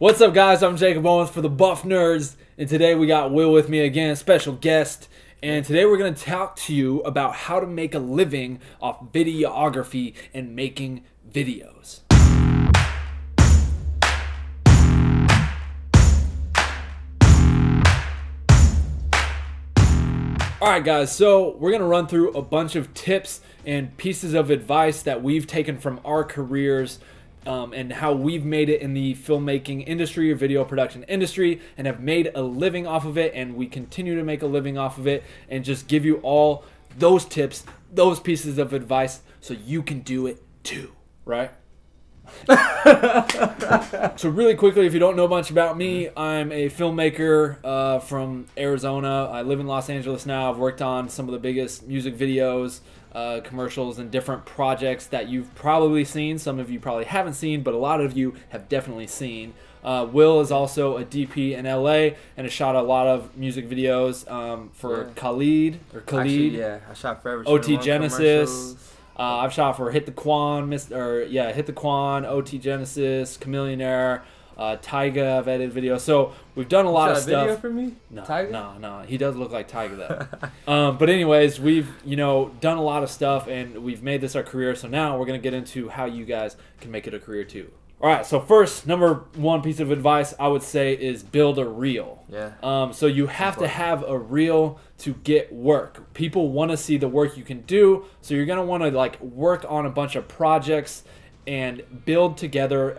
What's up, guys? I'm Jacob Owens for The Buff Nerds, and today we got Will with me again, special guest. And today we're going to talk to you about how to make a living off videography and making videos. Alright guys, so we're going to run through a bunch of tips and pieces of advice that we've taken from our careers and how we've made it in the filmmaking industry or video production industry and have made a living off of it, and we continue to make a living off of it, and just give you all those tips, those pieces of advice, so you can do it too, right? So really quickly, if you don't know much about me, I'm a filmmaker from Arizona. I live in Los Angeles now. I've worked on some of the biggest music videos, commercials, and different projects that you've probably seen. Some of you probably haven't seen, but a lot of you have definitely seen. Will is also a DP in LA and has shot a lot of music videos for Khalid. Actually, yeah, I shot forever. OT Genesis. I've shot for Hit the Quan, OT Genesis, Chamillionaire, Tyga. I've edited video, so we've done a lot of stuff. Video for me? No, Tyga? No. He does look like Tyga though. But anyways, we've done a lot of stuff, and we've made this our career. So now we're gonna get into how you guys can make it a career too. All right. So first, number one piece of advice I would say is build a reel. Yeah. So you have to have a reel to get work. People want to see the work you can do. So you're gonna want to work on a bunch of projects and build together.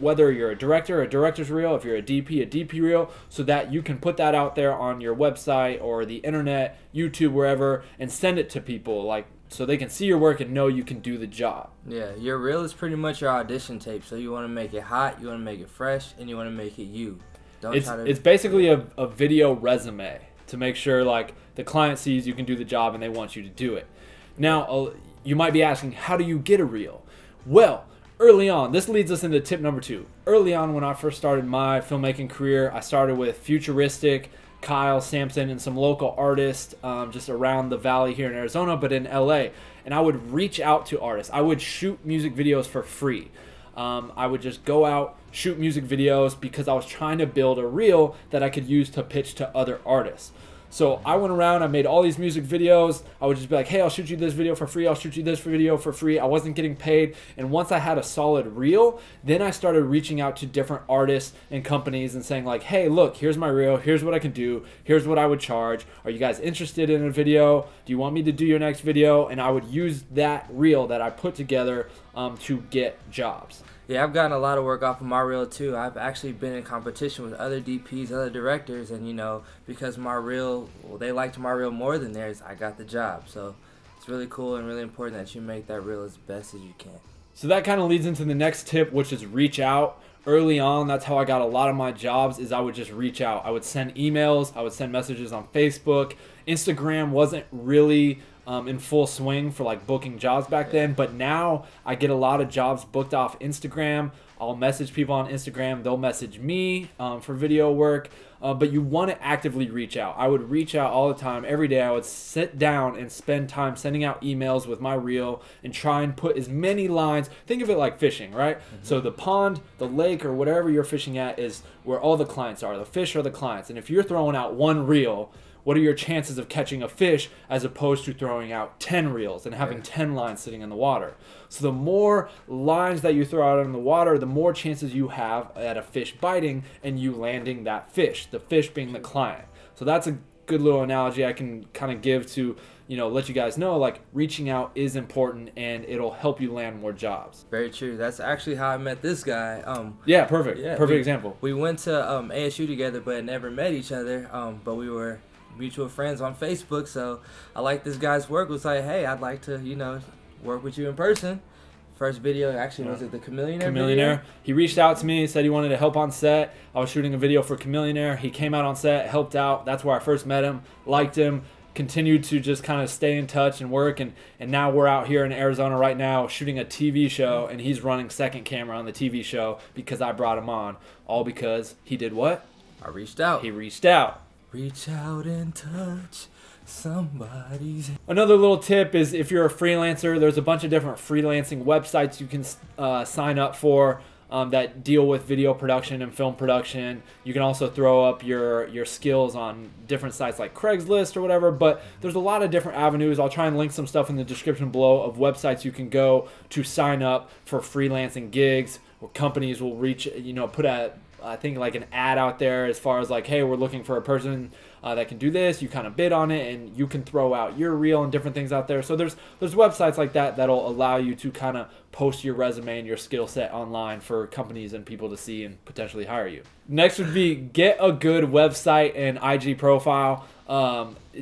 Whether you're a director, a director's reel. If you're a DP reel, so that you can put that out there on your website or the internet, YouTube, wherever, and send it to people so they can see your work and know you can do the job. Yeah, your reel is pretty much your audition tape. So you want to make it hot, you want to make it fresh, and you want to make it you. It's basically a video resume to make sure the client sees you can do the job and they want you to do it. Now, you might be asking, how do you get a reel? Well, early on, this leads us into tip number two. Early on, when I first started my filmmaking career, I started with Futuristic, Kyle Sampson, and some local artists just around the valley here in Arizona, but in LA. And I would reach out to artists. I would shoot music videos for free. I would just go out, shoot music videos, because I was trying to build a reel that I could use to pitch to other artists. So I went around, I made all these music videos. I would just be like, hey, I'll shoot you this video for free. I'll shoot you this video for free. I wasn't getting paid. And once I had a solid reel, then I started reaching out to different artists and companies and saying hey, look, here's my reel. Here's what I can do. Here's what I would charge. Are you guys interested in a video? Do you want me to do your next video? And I would use that reel that I put together to get jobs. Yeah, I've gotten a lot of work off of my reel too. I've actually been in competition with other DPs, other directors, and because my reel, they liked my reel more than theirs, I got the job. So it's really cool and really important that you make that reel as best as you can. So that kind of leads into the next tip, which is reach out. Early on, that's how I got a lot of my jobs, is I would just reach out. I would send emails, I would send messages on Facebook. Instagram wasn't really in full swing for booking jobs back then, but now I get a lot of jobs booked off Instagram. I'll message people on Instagram, they'll message me for video work, but you want to actively reach out. I would reach out all the time. Every day I would sit down and spend time sending out emails with my reel and try and put as many lines. Think of it like fishing, right? So the pond, the lake, or whatever you're fishing at is where all the clients are. The fish are the clients, and if you're throwing out one reel, what are your chances of catching a fish as opposed to throwing out 10 reels and having 10 lines sitting in the water? So the more lines that you throw out in the water, the more chances you have at a fish biting and you landing that fish, the fish being the client. So that's a good little analogy I can kind of give to let you guys know reaching out is important, and it'll help you land more jobs. Very true. That's actually how I met this guy. Yeah, perfect. Yeah, perfect example. We went to ASU together but never met each other, but we were mutual friends on Facebook, so I like this guy's work. Was like, hey, I'd like to, work with you in person. First video, actually, was it the Chamillionaire video? He reached out to me, said he wanted to help on set. I was shooting a video for Chamillionaire. He came out on set, helped out. That's where I first met him, liked him, continued to just kind of stay in touch and work, and now we're out here in Arizona right now shooting a TV show, and he's running second camera on the TV show because I brought him on, all because he did what? I reached out. He reached out. Reach out and touch somebody's. Another little tip is, if you're a freelancer, there's a bunch of different freelancing websites you can sign up for. that deal with video production and film production. You can also throw up your skills on different sites like Craigslist or whatever, but there's a lot of different avenues. I'll try and link some stuff in the description below of websites you can go to sign up for freelancing gigs, where companies will reach, you know, put a, I think like an ad out there as far as like, hey, we're looking for a person that can do this. You kind of bid on it and you can throw out your reel and different things out there. So there's websites like that that'll allow you to kind of post your resume and your skill set online for companies and people to see and potentially hire you. Next would be get a good website and IG profile.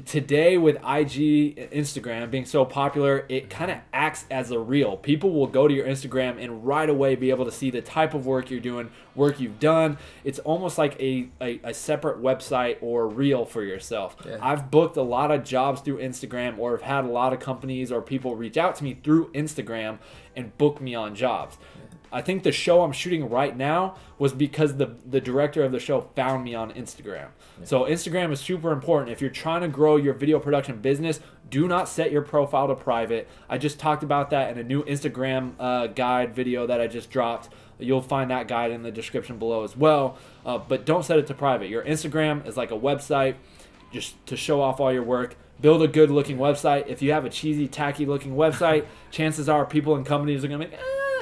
Today with IG, Instagram being so popular, it kind of acts as a reel. People will go to your Instagram and right away be able to see the type of work you're doing, work you've done. It's almost like a separate website or reel for yourself. Yeah. I've booked a lot of jobs through Instagram, or have had a lot of companies or people reach out to me through Instagram and book me on jobs. Yeah. I think the show I'm shooting right now was because the director of the show found me on Instagram. Yeah. So Instagram is super important. If you're trying to grow your video production business, do not set your profile to private. I just talked about that in a new Instagram guide video that I just dropped. You'll find that guide in the description below as well. But don't set it to private. Your Instagram is like a website just to show off all your work. Build a good looking website. If you have a cheesy, tacky looking website, chances are people and companies are going to be, I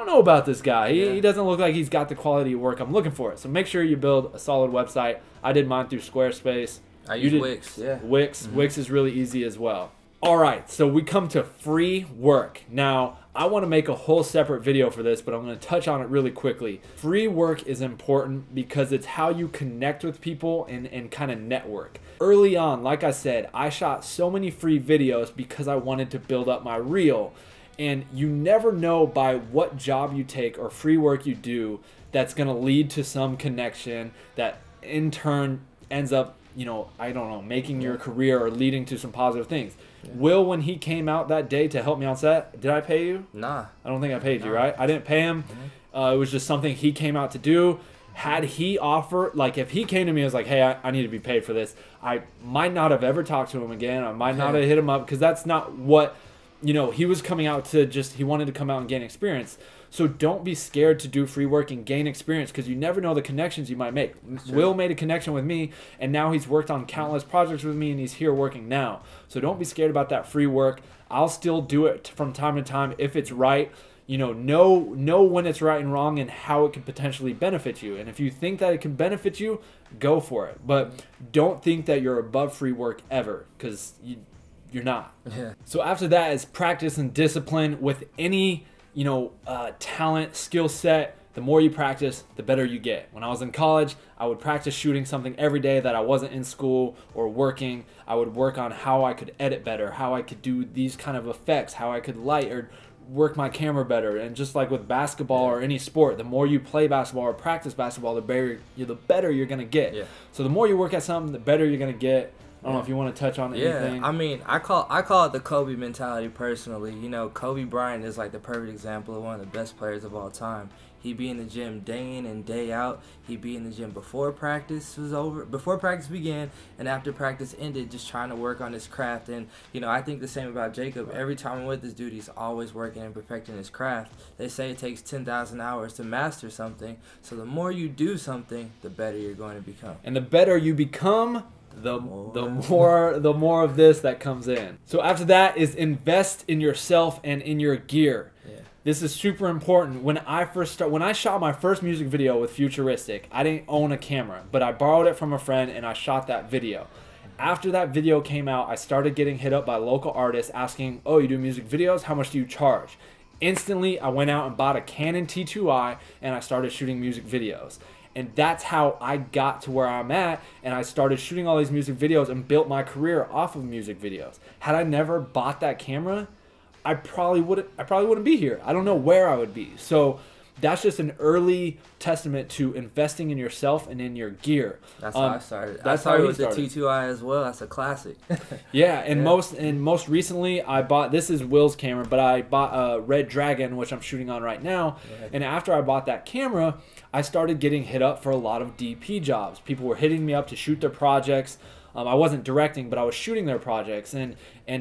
don't know about this guy. He doesn't look like he's got the quality of work I'm looking for. So make sure you build a solid website. I did mine through Squarespace. I use Wix. Yeah. Wix. Mm-hmm. Wix is really easy as well. All right, so we come to free work. Now, I want to make a whole separate video for this, but I'm going to touch on it really quickly. Free work is important because it's how you connect with people and kind of network. Early on, like I said, I shot so many free videos because I wanted to build up my reel. And you never know by what job you take or free work you do that's going to lead to some connection that in turn ends up, you know, I don't know, making your career or leading to some positive things. Yeah. Will, when he came out that day to help me on set, did I pay you? Nah. I don't think I paid you, right? I didn't pay him. Mm-hmm. It was just something he came out to do. Had he offered, like if he came to me and was like, hey, I need to be paid for this, I might not have ever talked to him again. I might not have hit him up, because that's not what... You know, he was coming out to just, he wanted to come out and gain experience. So don't be scared to do free work and gain experience, because you never know the connections you might make. Sure. Will made a connection with me, and now he's worked on countless projects with me, and he's here working now. So don't be scared about that free work. I'll still do it from time to time if it's right. You know when it's right and wrong and how it could potentially benefit you. And if you think that it can benefit you, go for it. But don't think that you're above free work ever, because you're not. Yeah. So after that is practice and discipline with any, you know, talent, skill set. The more you practice, the better you get. When I was in college, I would practice shooting something every day that I wasn't in school or working. I would work on how I could edit better, how I could do these kind of effects, how I could light or work my camera better. And just like with basketball or any sport, the more you play basketball or practice basketball, the better you're going to get. Yeah. So the more you work at something, the better you're going to get. I don't know if you want to touch on anything. Yeah, I mean, I call it the Kobe mentality personally. You know, Kobe Bryant is like the perfect example of one of the best players of all time. He'd be in the gym day in and day out. He'd be in the gym before practice was over, before practice began, and after practice ended, just trying to work on his craft. And, you know, I think the same about Jacob. Every time I'm with this dude, he's always working and perfecting his craft. They say it takes 10,000 hours to master something. So the more you do something, the better you're going to become. And the better you become, the more of this that comes in. So after that is invest in yourself and in your gear. Yeah. This is super important. When I shot my first music video with Futuristic, I didn't own a camera, but I borrowed it from a friend and I shot that video. After that video came out, I started getting hit up by local artists asking, "Oh, you do music videos? How much do you charge?" Instantly, I went out and bought a Canon T2i and I started shooting music videos. And that's how I got to where I'm at, and I started shooting all these music videos and built my career off of music videos. Had I never bought that camera, I probably wouldn't be here. I don't know where I would be. So that's just an early testament to investing in yourself and in your gear. That's how I started. I started with the T2i as well. That's a classic. Yeah, and most recently I bought, this is Will's camera, but I bought a Red Dragon, which I'm shooting on right now. Yeah. And after I bought that camera, I started getting hit up for a lot of DP jobs. People were hitting me up to shoot their projects. I wasn't directing, but I was shooting their projects, and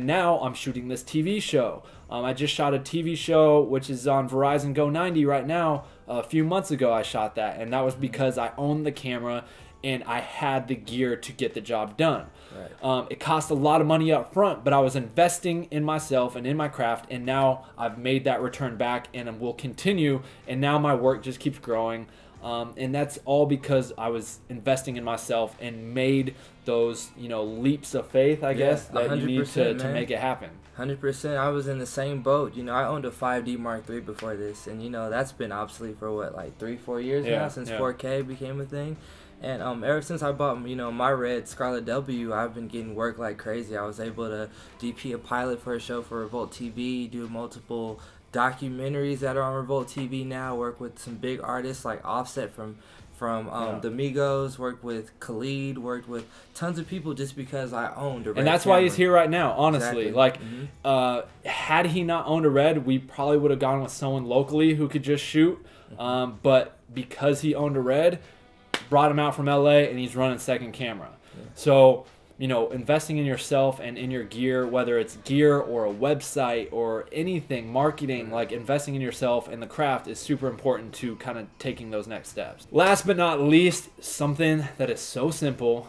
now I'm shooting this TV show. I just shot a TV show, which is on Verizon Go 90 right now, a few months ago I shot that, and that was because I owned the camera and I had the gear to get the job done. Right. It cost a lot of money up front, but I was investing in myself and in my craft, and now I've made that return back and will continue, and now my work just keeps growing. And that's all because I was investing in myself and made those, you know, leaps of faith, I guess, that you need to make it happen. 100%. I was in the same boat. You know, I owned a 5D Mark III before this, and, you know, that's been obsolete for, what, like 3-4 years now since 4K became a thing. And ever since I bought, you know, my red Scarlet W, I've been getting work like crazy. I was able to DP a pilot for a show for Revolt TV, do multiple documentaries that are on Revolt TV now, work with some big artists like Offset from the Migos, worked with Khalid, worked with tons of people just because I owned a red. And that's why he's here right now, honestly. Exactly. Like, had he not owned a red, we probably would have gone with someone locally who could just shoot. But because he owned a red, brought him out from LA, and he's running second camera. So, you know, investing in yourself and in your gear, whether it's gear or a website or anything, marketing, like investing in yourself and the craft is super important to kind of taking those next steps. Last but not least, something that is so simple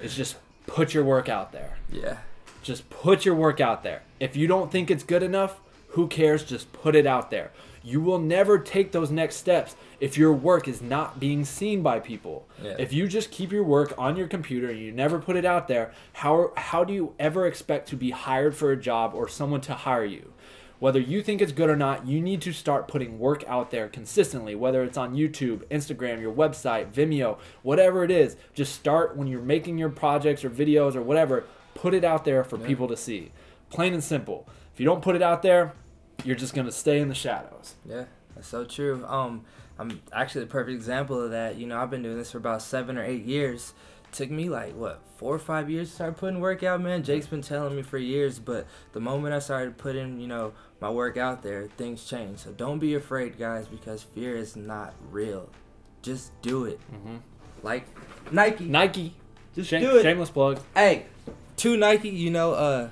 is just put your work out there. Yeah. Just put your work out there. If you don't think it's good enough, who cares? Just put it out there. You will never take those next steps if your work is not being seen by people. Yeah. If you just keep your work on your computer and you never put it out there, how do you ever expect to be hired for a job or someone to hire you? Whether you think it's good or not, you need to start putting work out there consistently, whether it's on YouTube, Instagram, your website, Vimeo, whatever it is. Just start when you're making your projects or videos or whatever. Put it out there for people to see. Plain and simple. If you don't put it out there, you're just gonna stay in the shadows. Yeah, that's so true. I'm actually the perfect example of that. You know, I've been doing this for about 7 or 8 years. Took me like, what, 4 or 5 years to start putting work out, man. Jake's been telling me for years, but the moment I started putting, you know, my work out there, things changed. So don't be afraid, guys, because fear is not real. Just do it. Like Nike. Nike. Just do it. Shameless plug. Hey, to Nike, you know,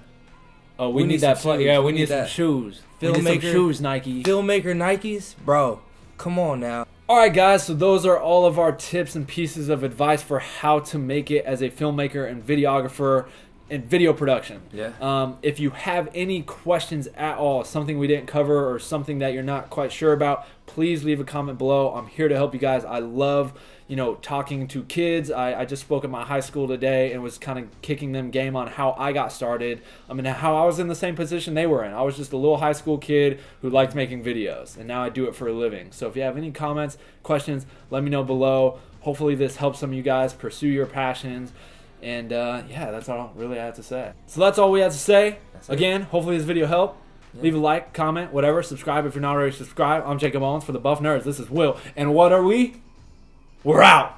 oh, we need that plug. Yeah, we need some shoes. Filmmaker shoes, Nike. Filmmaker Nikes, bro. Come on now. All right, guys. So those are all of our tips and pieces of advice for how to make it as a filmmaker and videographer and video production. Yeah. If you have any questions at all, something we didn't cover or something that you're not quite sure about, please leave a comment below. I'm here to help you guys. I love, you know, talking to kids. I just spoke at my high school today and was kind of kicking them game on how I got started. I mean, how I was in the same position they were in. I was just a little high school kid who liked making videos, and now I do it for a living. So if you have any comments, questions, let me know below. Hopefully this helps some of you guys pursue your passions. And yeah, that's all really I have to say. So that's all we had to say. Again, hopefully this video helped. Leave a like, comment, whatever. Subscribe if you're not already subscribed. I'm Jacob Owens for The Buff Nerds. This is Will. And what are we? We're out.